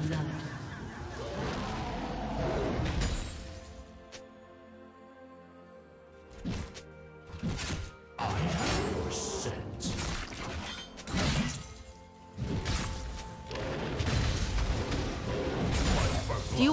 blood. Do you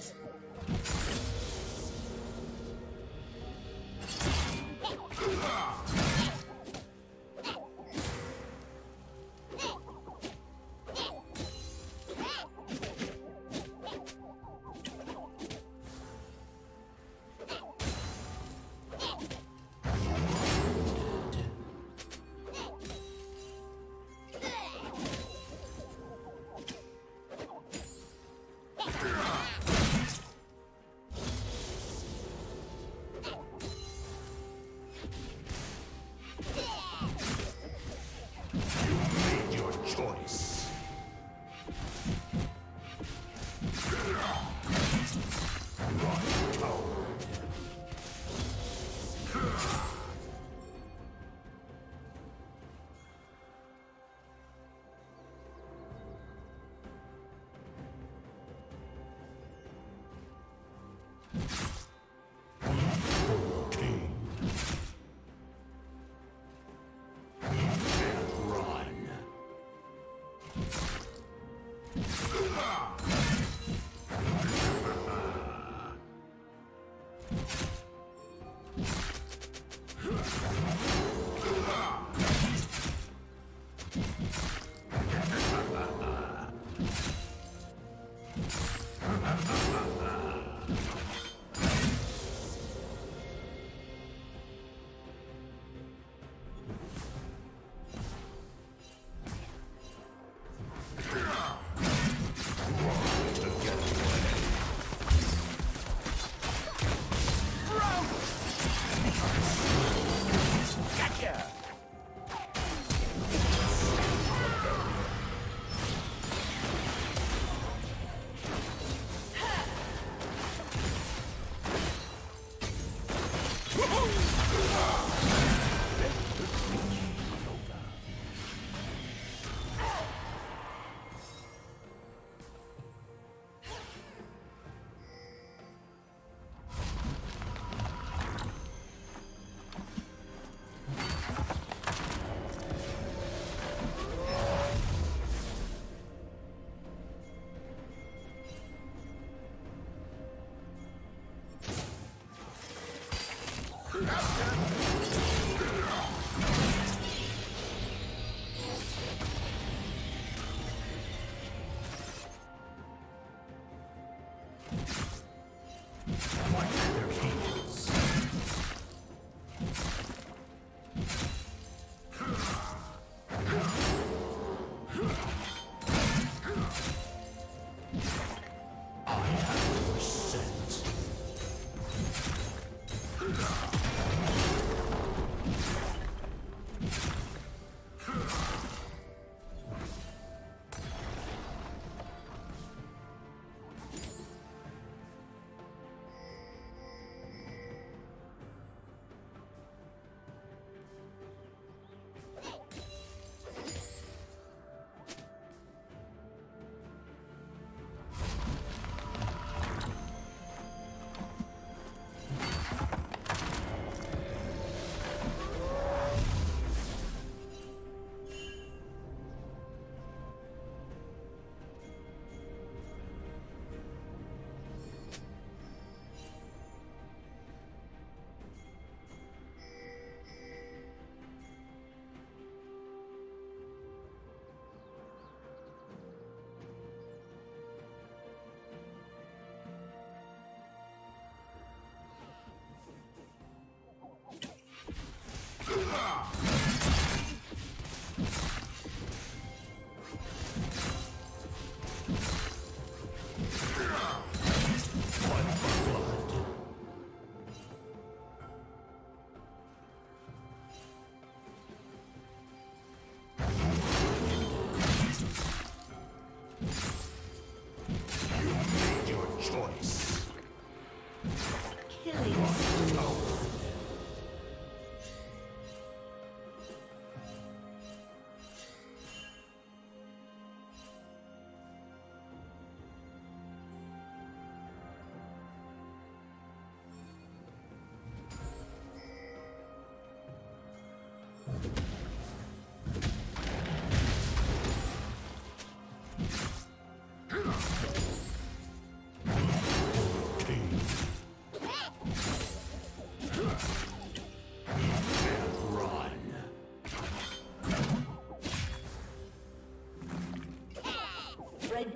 Red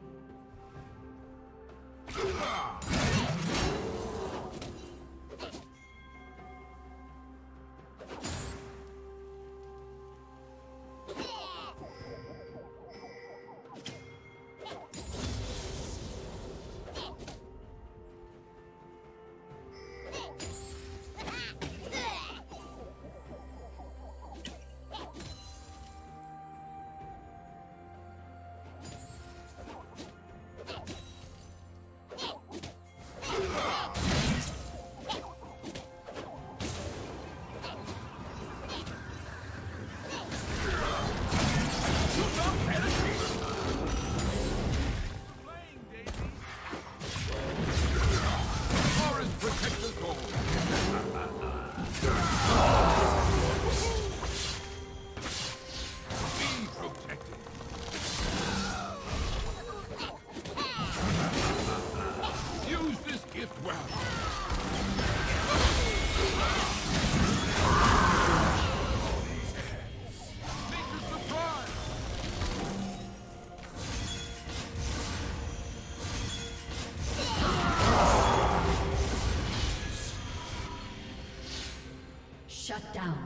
Shut down.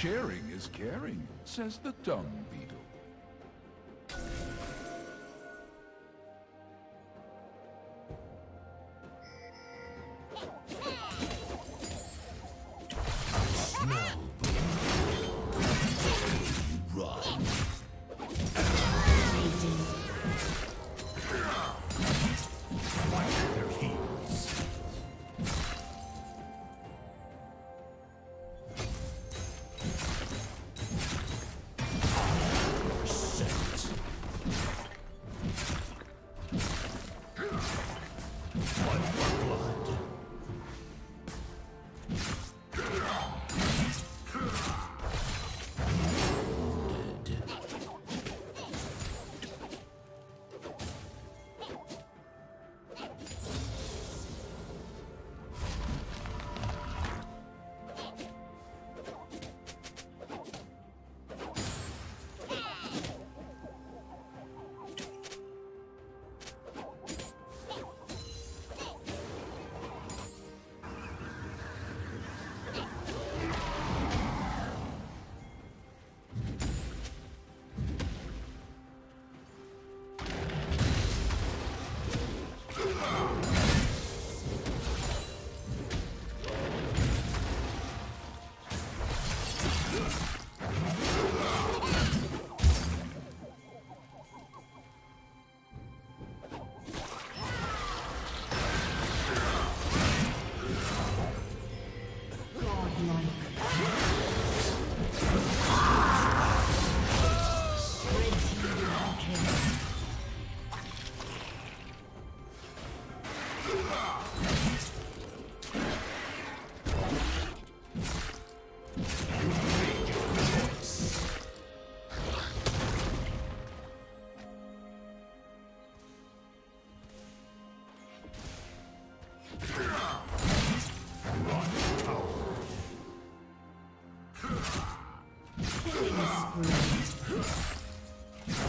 Sharing is caring, says the dung beetle. Killing spree.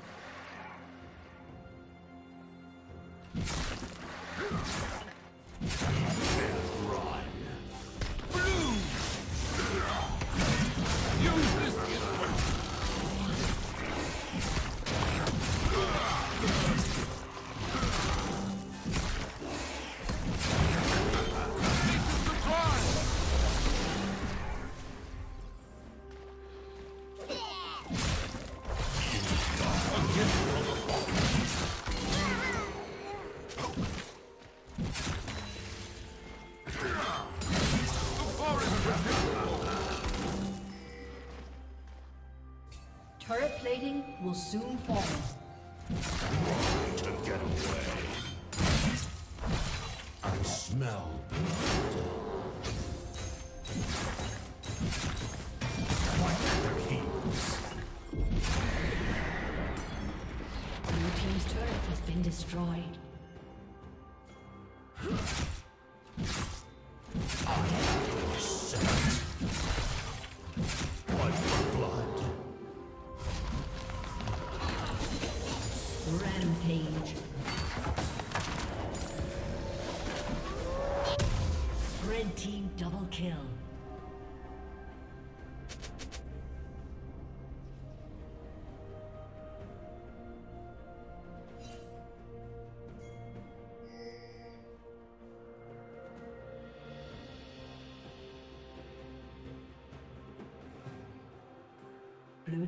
Turret plating will soon fall. Try to get away. I smell their heels. Blue team's turret has been destroyed. Blue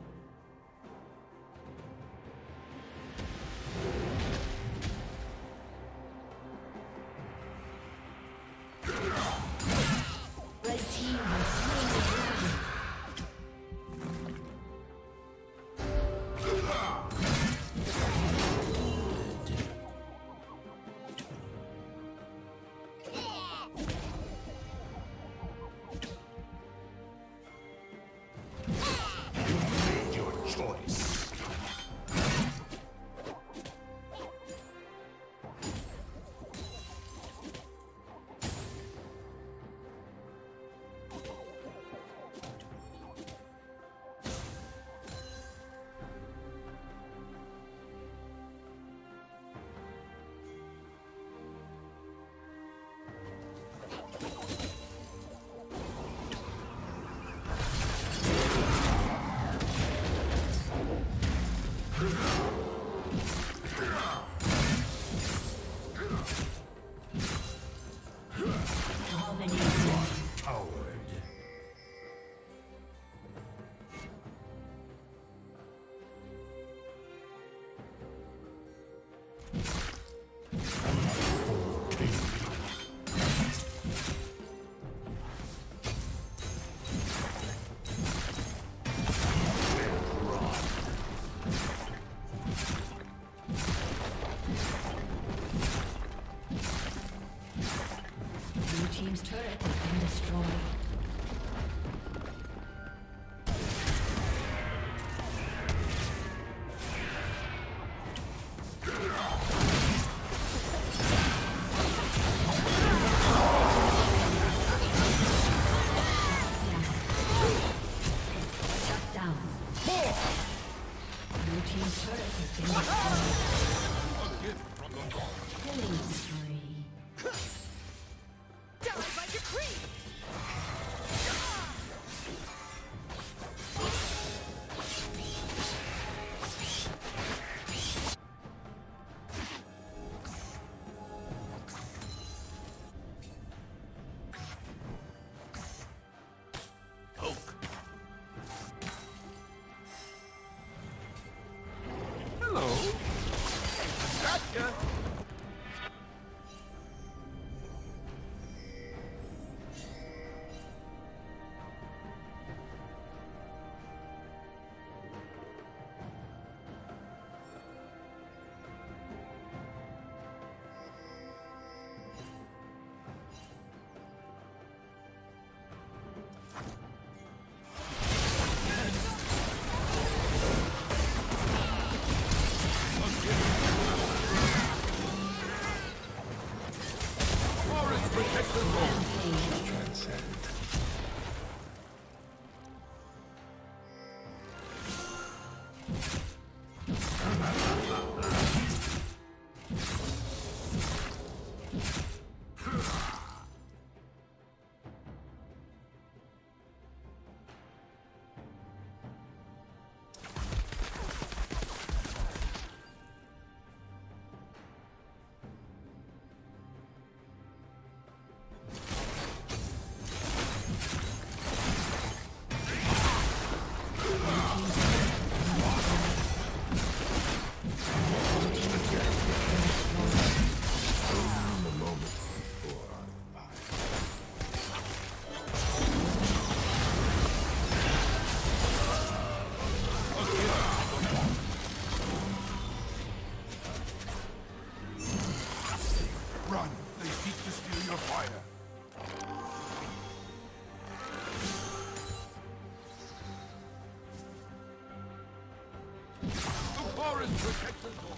Protect the world. Transcend. Minor. The forest protected blood.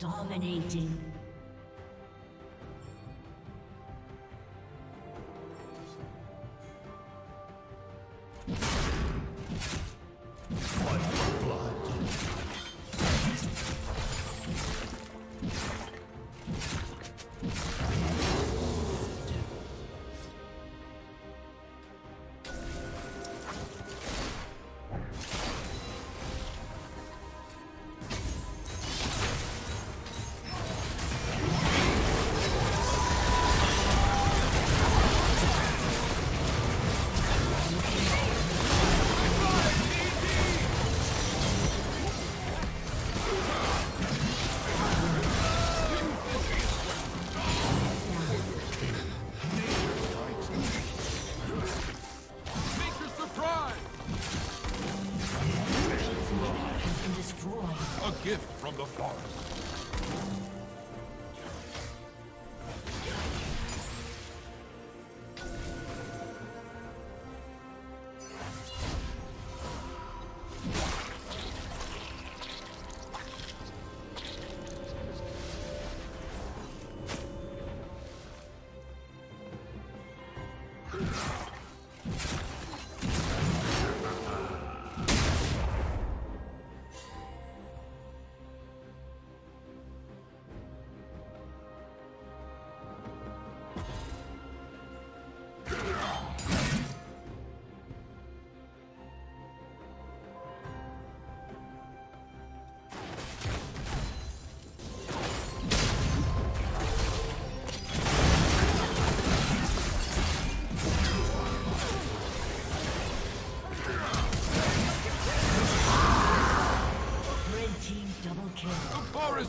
Dominating.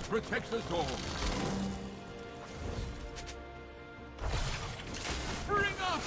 Protects us all. Bring up!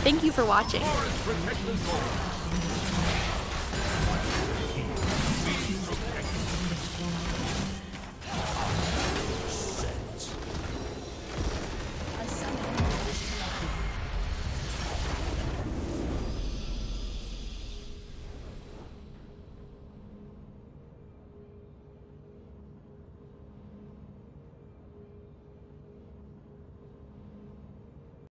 Thank you for watching.